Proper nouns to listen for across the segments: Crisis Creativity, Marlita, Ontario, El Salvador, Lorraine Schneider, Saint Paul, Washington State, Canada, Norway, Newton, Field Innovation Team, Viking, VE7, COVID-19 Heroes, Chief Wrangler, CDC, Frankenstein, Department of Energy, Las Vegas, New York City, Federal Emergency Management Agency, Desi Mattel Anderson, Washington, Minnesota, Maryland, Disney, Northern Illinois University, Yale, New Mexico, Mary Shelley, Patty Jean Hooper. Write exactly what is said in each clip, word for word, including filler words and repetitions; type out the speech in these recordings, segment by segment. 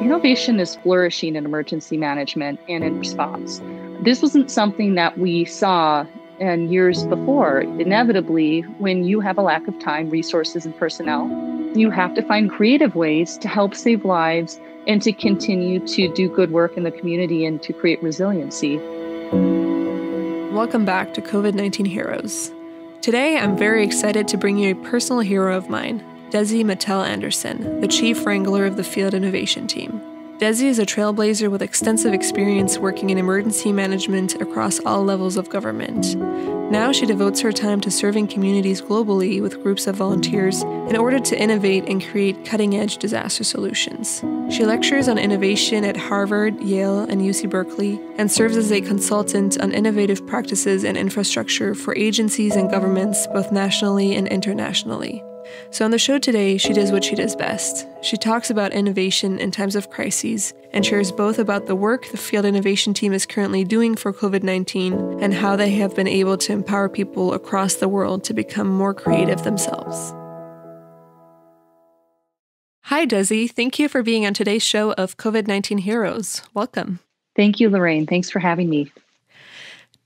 Innovation is flourishing in emergency management and in response. This wasn't something that we saw in years before. Inevitably, when you have a lack of time, resources, and personnel, you have to find creative ways to help save lives and to continue to do good work in the community and to create resiliency. Welcome back to COVID nineteen Heroes. Today, I'm very excited to bring you a personal hero of mine, Desi Mattel Anderson, the Chief Wrangler of the Field Innovation Team. Desi is a trailblazer with extensive experience working in emergency management across all levels of government. Now she devotes her time to serving communities globally with groups of volunteers in order to innovate and create cutting-edge disaster solutions. She lectures on innovation at Harvard, Yale, and U C Berkeley, and serves as a consultant on innovative practices and infrastructure for agencies and governments both nationally and internationally. So on the show today, she does what she does best. She talks about innovation in times of crises and shares both about the work the Field Innovation Team is currently doing for COVID nineteen and how they have been able to empower people across the world to become more creative themselves. Hi, Desi. Thank you for being on today's show of COVID nineteen Heroes. Welcome. Thank you, Lorraine. Thanks for having me.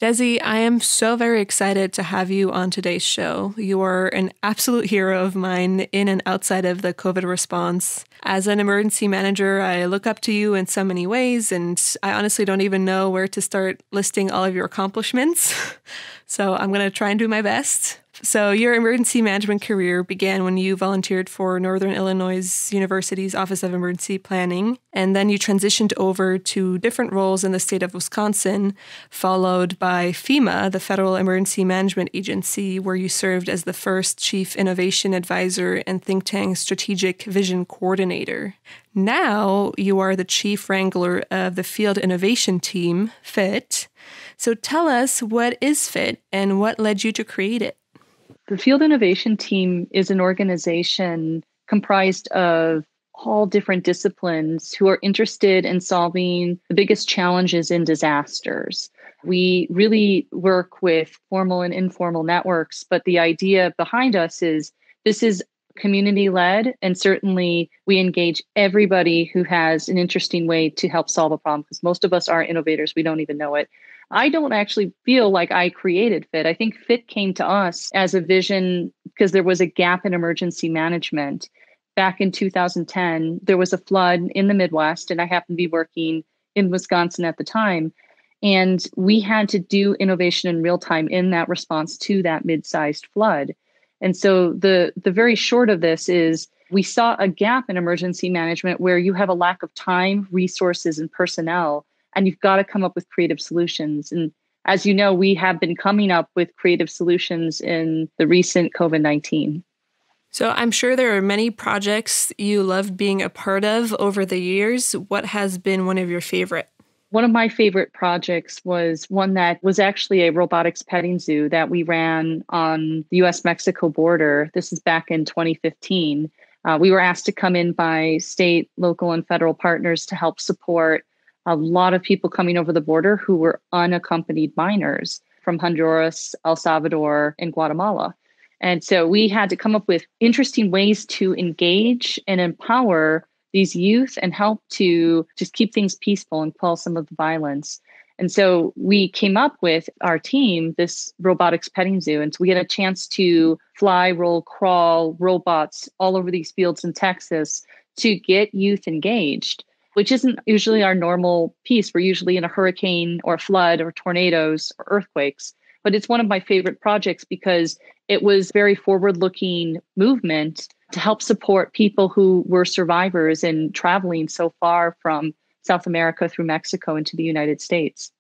Desi, I am so very excited to have you on today's show. You are an absolute hero of mine in and outside of the COVID response. As an emergency manager, I look up to you in so many ways, and I honestly don't even know where to start listing all of your accomplishments. So I'm going to try and do my best. So your emergency management career began when you volunteered for Northern Illinois University's Office of Emergency Planning, and then you transitioned over to different roles in the state of Wisconsin, followed by FEMA, the Federal Emergency Management Agency, where you served as the first Chief Innovation Advisor and Think Tank Strategic Vision Coordinator. Now you are the Chief Wrangler of the Field Innovation Team, FIT. So tell us, what is FIT and what led you to create it? The Field Innovation Team is an organization comprised of all different disciplines who are interested in solving the biggest challenges in disasters. We really work with formal and informal networks, but the idea behind us is this is community-led, and certainly we engage everybody who has an interesting way to help solve a problem, because most of us are innovators. We don't even know it. I don't actually feel like I created FIT. I think FIT came to us as a vision because there was a gap in emergency management. Back in two thousand ten, there was a flood in the Midwest, and I happened to be working in Wisconsin at the time. And we had to do innovation in real time in that response to that mid-sized flood. And so the, the very short of this is we saw a gap in emergency management where you have a lack of time, resources, and personnel, and you've got to come up with creative solutions. And as you know, we have been coming up with creative solutions in the recent COVID nineteen. So I'm sure there are many projects you loved being a part of over the years. What has been one of your favorite? One of my favorite projects was one that was actually a robotics petting zoo that we ran on the U S Mexico border. This is back in twenty fifteen. Uh, we were asked to come in by state, local, and federal partners to help support a lot of people coming over the border who were unaccompanied minors from Honduras, El Salvador, and Guatemala. And so we had to come up with interesting ways to engage and empower these youth and help to just keep things peaceful and quell some of the violence. And so we came up with our team, this robotics petting zoo, and so we had a chance to fly, roll, crawl robots all over these fields in Texas to get youth engaged, which isn't usually our normal piece. We're usually in a hurricane or flood or tornadoes or earthquakes. But it's one of my favorite projects because it was very forward-looking movement to help support people who were survivors and traveling so far from South America through Mexico into the United States.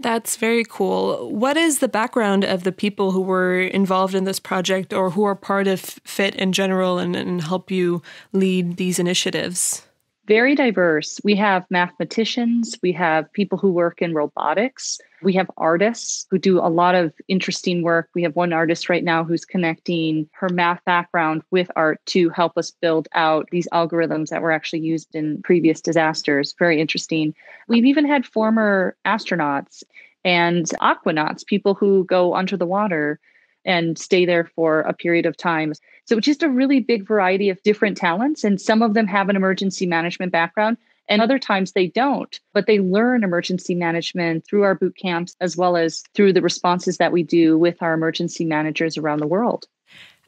That's very cool. What is the background of the people who were involved in this project or who are part of FIT in general and, and help you lead these initiatives? Very diverse. We have mathematicians, we have people who work in robotics, we have artists who do a lot of interesting work. We have one artist right now who's connecting her math background with art to help us build out these algorithms that were actually used in previous disasters. Very interesting. We've even had former astronauts and aquanauts, people who go under the water and stay there for a period of time. So just a really big variety of different talents. And some of them have an emergency management background And other times they don't, but they learn emergency management through our boot camps, as well as through the responses that we do with our emergency managers around the world.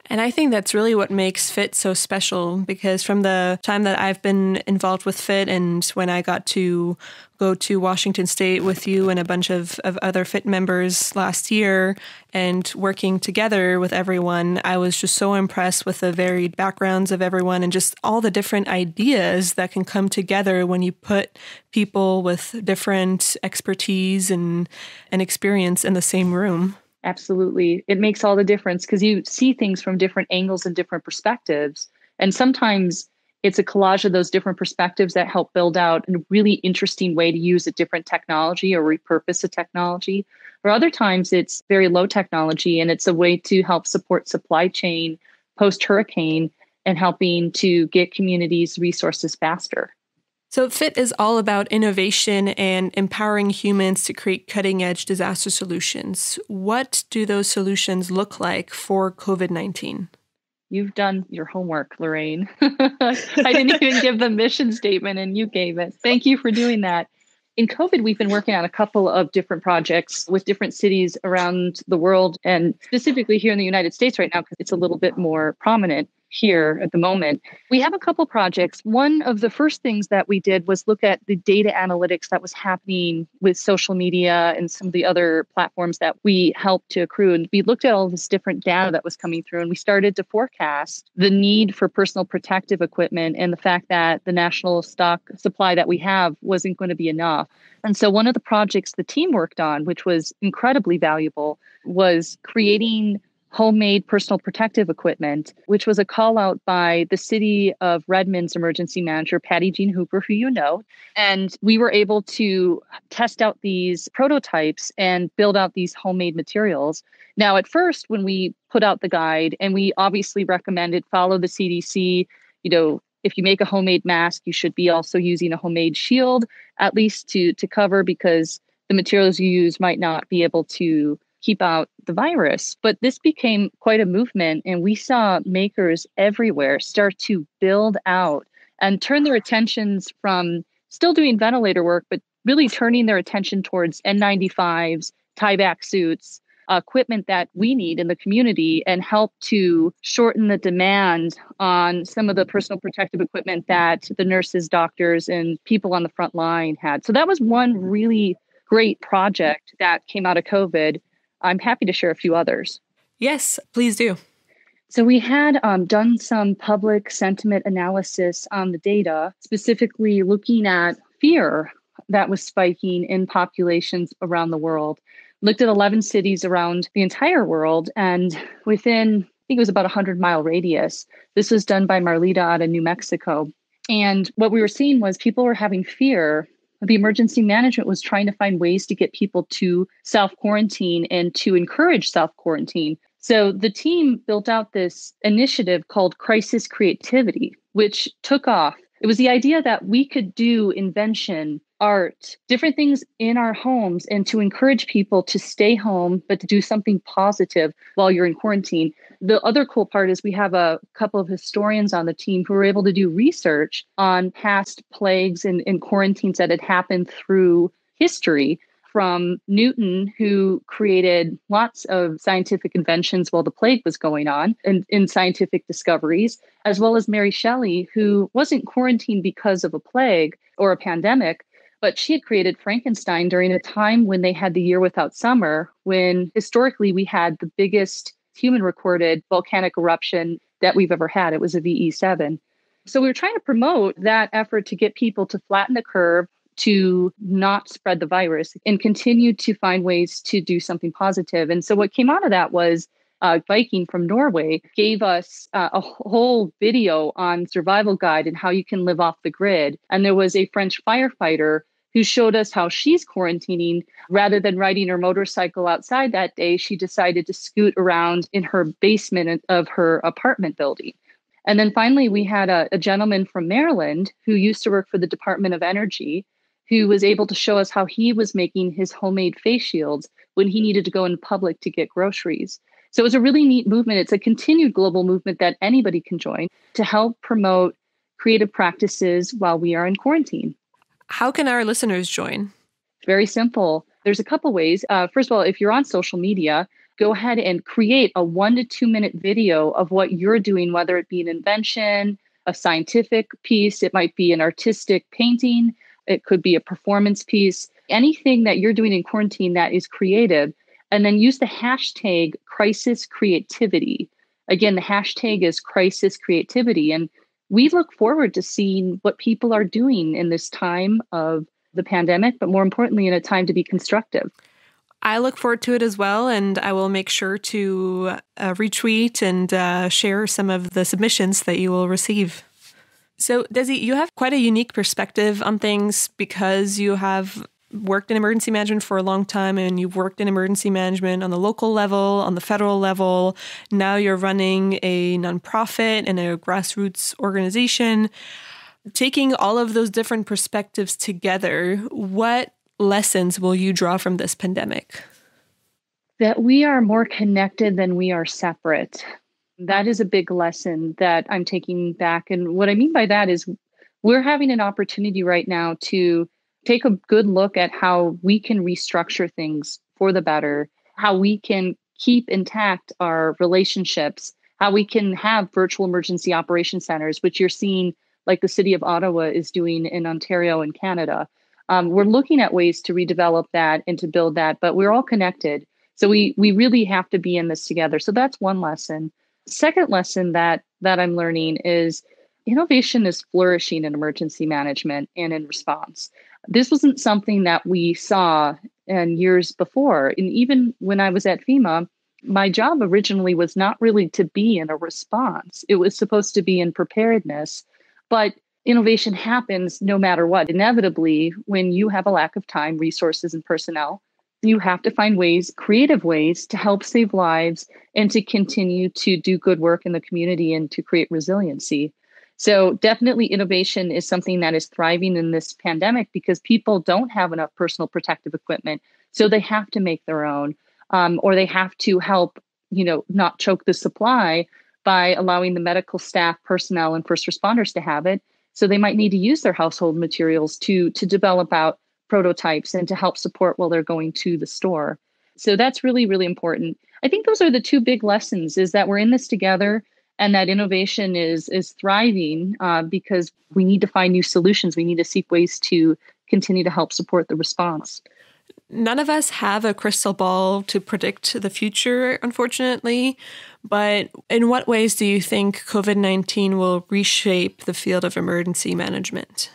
And I think that's really what makes FIT so special, because from the time that I've been involved with FIT and when I got to go to Washington State with you and a bunch of, of other FIT members last year and working together with everyone, I was just so impressed with the varied backgrounds of everyone and just all the different ideas that can come together when you put people with different expertise and, and experience in the same room. Absolutely. It makes all the difference because you see things from different angles and different perspectives. And sometimes it's a collage of those different perspectives that help build out a really interesting way to use a different technology or repurpose a technology. Or other times it's very low technology and it's a way to help support supply chain post-hurricane and helping to get communities resources faster. So FIT is all about innovation and empowering humans to create cutting-edge disaster solutions. What do those solutions look like for COVID nineteen? You've done your homework, Lorraine. I didn't even give the mission statement and you gave it. Thank you for doing that. In COVID, we've been working on a couple of different projects with different cities around the world and specifically here in the United States right now because it's a little bit more prominent here at the moment. We have a couple projects. One of the first things that we did was look at the data analytics that was happening with social media and some of the other platforms that we helped to accrue. And we looked at all this different data that was coming through and we started to forecast the need for personal protective equipment and the fact that the national stock supply that we have wasn't going to be enough. And so one of the projects the team worked on, which was incredibly valuable, was creating homemade personal protective equipment, which was a call out by the city of Redmond's emergency manager, Patty Jean Hooper, who you know. And we were able to test out these prototypes and build out these homemade materials. Now, at first, when we put out the guide, and we obviously recommended follow the C D C, you know, if you make a homemade mask, you should be also using a homemade shield, at least to, to cover, because the materials you use might not be able to keep out the virus. But this became quite a movement, and we saw makers everywhere start to build out and turn their attentions from still doing ventilator work, but really turning their attention towards N ninety-fives, Tyvek suits, uh, equipment that we need in the community, and help to shorten the demand on some of the personal protective equipment that the nurses, doctors, and people on the front line had. So that was one really great project that came out of COVID. I'm happy to share a few others. Yes, please do. So we had um, done some public sentiment analysis on the data, specifically looking at fear that was spiking in populations around the world. Looked at eleven cities around the entire world and within, I think it was about a hundred mile radius. This was done by Marlita out of New Mexico. And what we were seeing was people were having fear. The emergency management was trying to find ways to get people to self-quarantine and to encourage self-quarantine. So the team built out this initiative called Crisis Creativity, which took off. It was the idea that we could do invention, art, different things in our homes and to encourage people to stay home, but to do something positive while you're in quarantine. The other cool part is we have a couple of historians on the team who were able to do research on past plagues and, and quarantines that had happened through history, from Newton, who created lots of scientific inventions while the plague was going on and in scientific discoveries, as well as Mary Shelley, who wasn't quarantined because of a plague or a pandemic, but she had created Frankenstein during a time when they had the year without summer, when historically we had the biggest human recorded volcanic eruption that we've ever had. It was a V E seven. So we were trying to promote that effort to get people to flatten the curve, to not spread the virus, and continue to find ways to do something positive. And so what came out of that was uh, Viking from Norway gave us uh, a whole video on survival guide and how you can live off the grid. And there was a French firefighter who showed us how she's quarantining. Rather than riding her motorcycle outside that day, she decided to scoot around in her basement of her apartment building. And then finally, we had a, a gentleman from Maryland who used to work for the Department of Energy, who was able to show us how he was making his homemade face shields when he needed to go in public to get groceries. So it was a really neat movement. It's a continued global movement that anybody can join to help promote creative practices while we are in quarantine. How can our listeners join? Very simple. There's a couple ways. Uh, first of all, if you're on social media, go ahead and create a one to two minute video of what you're doing, whether it be an invention, a scientific piece, it might be an artistic painting, it could be a performance piece, anything that you're doing in quarantine that is creative. And then use the hashtag Crisis Creativity. Again, the hashtag is Crisis Creativity. And we look forward to seeing what people are doing in this time of the pandemic, but more importantly, in a time to be constructive. I look forward to it as well, and I will make sure to uh, retweet and uh, share some of the submissions that you will receive. So, Desi, you have quite a unique perspective on things because you have worked in emergency management for a long time, and you've worked in emergency management on the local level, on the federal level. Now you're running a nonprofit and a grassroots organization. Taking all of those different perspectives together, what lessons will you draw from this pandemic? That we are more connected than we are separate. That is a big lesson that I'm taking back. And what I mean by that is we're having an opportunity right now to take a good look at how we can restructure things for the better, how we can keep intact our relationships, how we can have virtual emergency operation centers, which you're seeing like the city of Ottawa is doing in Ontario and Canada. Um, we're looking at ways to redevelop that and to build that, but we're all connected. So we we really have to be in this together. So that's one lesson. Second lesson that that I'm learning is innovation is flourishing in emergency management and in response. This wasn't something that we saw in years before. And even when I was at FEMA, my job originally was not really to be in a response. It was supposed to be in preparedness. But innovation happens no matter what. Inevitably, when you have a lack of time, resources, and personnel, you have to find ways, creative ways, to help save lives and to continue to do good work in the community and to create resiliency. So definitely innovation is something that is thriving in this pandemic because people don't have enough personal protective equipment. So they have to make their own um, or they have to help, you know, not choke the supply by allowing the medical staff, personnel, and first responders to have it. So they might need to use their household materials to, to develop out prototypes and to help support while they're going to the store. So that's really, really important. I think those are the two big lessons, is that we're in this together and that innovation is is thriving uh, because we need to find new solutions. We need to seek ways to continue to help support the response. None of us have a crystal ball to predict the future, unfortunately. But in what ways do you think COVID nineteen will reshape the field of emergency management?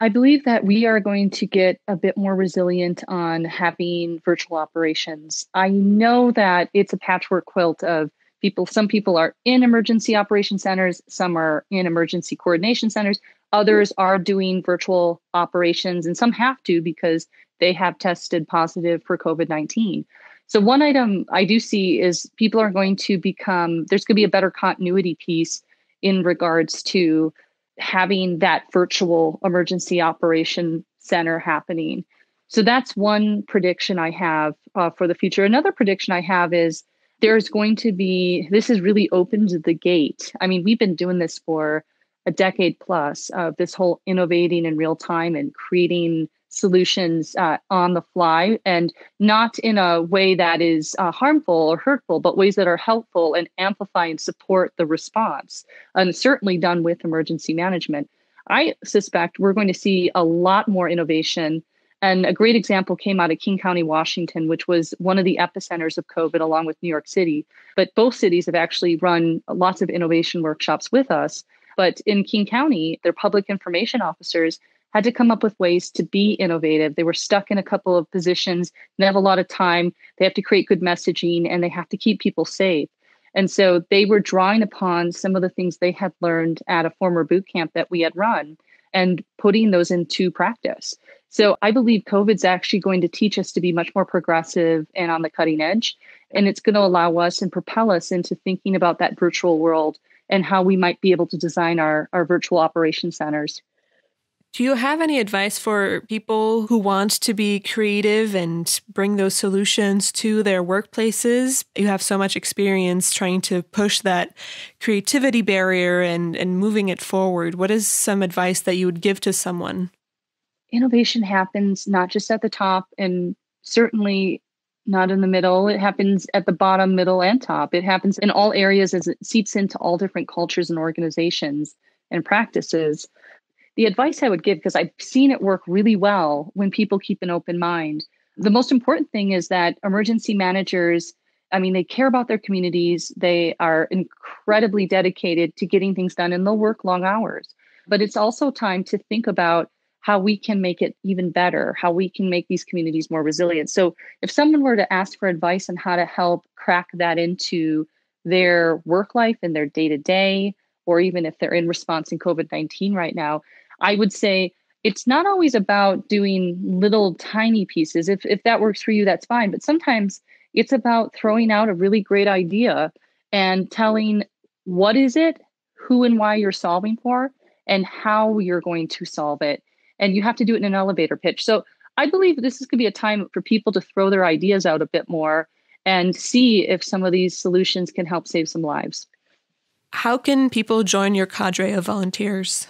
I believe that we are going to get a bit more resilient on having virtual operations. I know that it's a patchwork quilt of people. Some people are in emergency operation centers, some are in emergency coordination centers, others are doing virtual operations, and some have to because they have tested positive for COVID nineteen. So one item I do see is people are going to become, there's going to be a better continuity piece in regards to having that virtual emergency operation center happening. So that's one prediction I have uh, for the future. Another prediction I have is there's going to be, this has really opened the gate. I mean, we've been doing this for a decade plus of uh, this whole innovating in real time and creating solutions uh, on the fly, and not in a way that is uh, harmful or hurtful, but ways that are helpful and amplify and support the response, and certainly done with emergency management. I suspect we're going to see a lot more innovation. And a great example came out of King County, Washington, which was one of the epicenters of COVID along with New York City. But both cities have actually run lots of innovation workshops with us. But in King County, their public information officers had to come up with ways to be innovative. They were stuck in a couple of positions. They have a lot of time. They have to create good messaging and they have to keep people safe. And so they were drawing upon some of the things they had learned at a former boot camp that we had run and putting those into practice. So I believe COVID's actually going to teach us to be much more progressive and on the cutting edge. And it's going to allow us and propel us into thinking about that virtual world and how we might be able to design our, our virtual operation centers. Do you have any advice for people who want to be creative and bring those solutions to their workplaces? You have so much experience trying to push that creativity barrier and, and moving it forward. What is some advice that you would give to someone? innovation happens not just at the top and certainly not in the middle. It happens at the bottom, middle, and top. It happens in all areas as it seeps into all different cultures and organizations and practices. The advice I would give, because I've seen it work really well when people keep an open mind, the most important thing is that emergency managers, I mean, they care about their communities. They are incredibly dedicated to getting things done, and they'll work long hours. But it's also time to think about how we can make it even better, how we can make these communities more resilient. So if someone were to ask for advice on how to help crack that into their work life and their day-to-day, or even if they're in response in COVID nineteen right now, I would say it's not always about doing little tiny pieces. If if that works for you, that's fine. But sometimes it's about throwing out a really great idea and telling what is it, who and why you're solving for, and how you're going to solve it. And you have to do it in an elevator pitch. So I believe this is going to be a time for people to throw their ideas out a bit more and see if some of these solutions can help save some lives. How can people join your cadre of volunteers?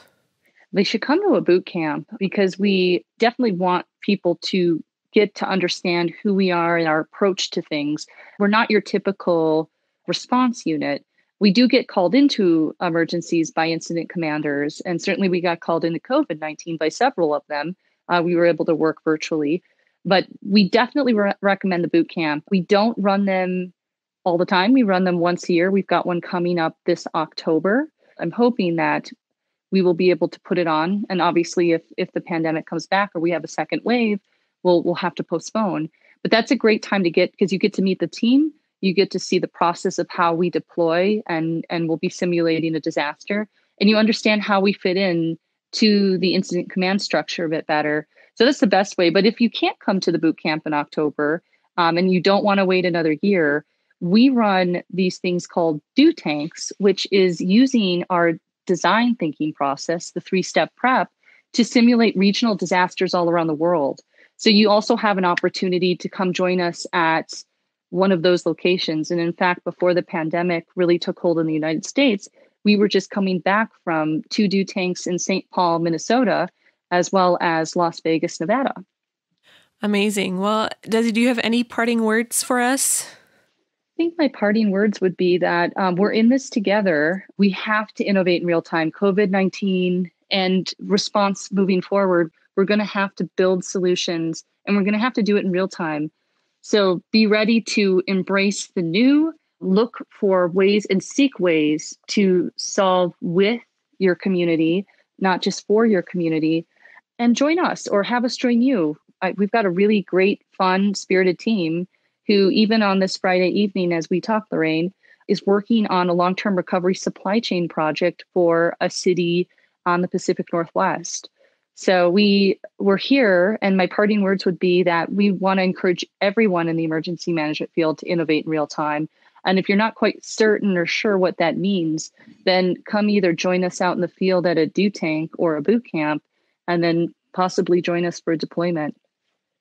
They should come to a boot camp, because we definitely want people to get to understand who we are and our approach to things. We're not your typical response unit. We do get called into emergencies by incident commanders, and certainly we got called into COVID nineteen by several of them. Uh, we were able to work virtually, but we definitely re- recommend the boot camp. We don't run them all the time. We run them once a year. We've got one coming up this October. I'm hoping that we will be able to put it on. And obviously, if if the pandemic comes back or we have a second wave, we'll we'll have to postpone. But that's a great time to get, because you get to meet the team. You get to see the process of how we deploy, and, and we'll be simulating a disaster. And you understand how we fit in to the incident command structure a bit better. So that's the best way. But if you can't come to the boot camp in October um, and you don't want to wait another year, we run these things called do tanks, which is using our design thinking process, the three-step prep, to simulate regional disasters all around the world. So you also have an opportunity to come join us at one of those locations. And in fact, before the pandemic really took hold in the United States, we were just coming back from two do tanks in Saint Paul, Minnesota, as well as Las Vegas, Nevada. Amazing. Well, Desi, do you have any parting words for us? I think my parting words would be that um, we're in this together. We have to innovate in real time. COVID nineteen and response moving forward, we're going to have to build solutions, and we're going to have to do it in real time. So be ready to embrace the new, look for ways and seek ways to solve with your community, not just for your community, and join us or have us join you. I, we've got a really great, fun, spirited team who, even on this Friday evening as we talk, Lorraine, is working on a long-term recovery supply chain project for a city on the Pacific Northwest. So we were here, and my parting words would be that we want to encourage everyone in the emergency management field to innovate in real time. And if you're not quite certain or sure what that means, then come either join us out in the field at a do tank or a boot camp, and then possibly join us for deployment.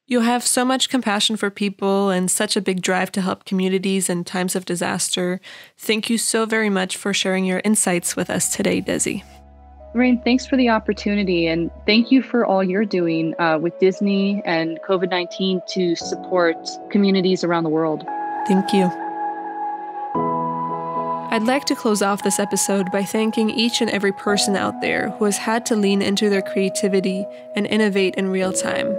You have so much compassion for people and such a big drive to help communities in times of disaster. Thank you so very much for sharing your insights with us today, Desi. Lorraine, thanks for the opportunity, and thank you for all you're doing uh, with Disney and COVID nineteen to support communities around the world. Thank you. I'd like to close off this episode by thanking each and every person out there who has had to lean into their creativity and innovate in real time.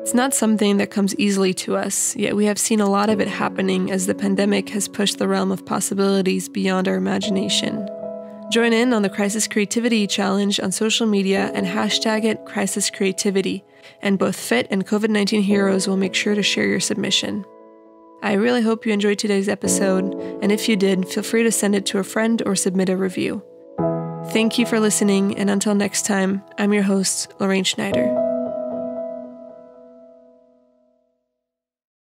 It's not something that comes easily to us, yet we have seen a lot of it happening as the pandemic has pushed the realm of possibilities beyond our imagination. Join in on the Crisis Creativity Challenge on social media and hashtag it Crisis Creativity, and both F I T and COVID nineteen Heroes will make sure to share your submission. I really hope you enjoyed today's episode, and if you did, feel free to send it to a friend or submit a review. Thank you for listening, and until next time, I'm your host, Lorraine Schneider.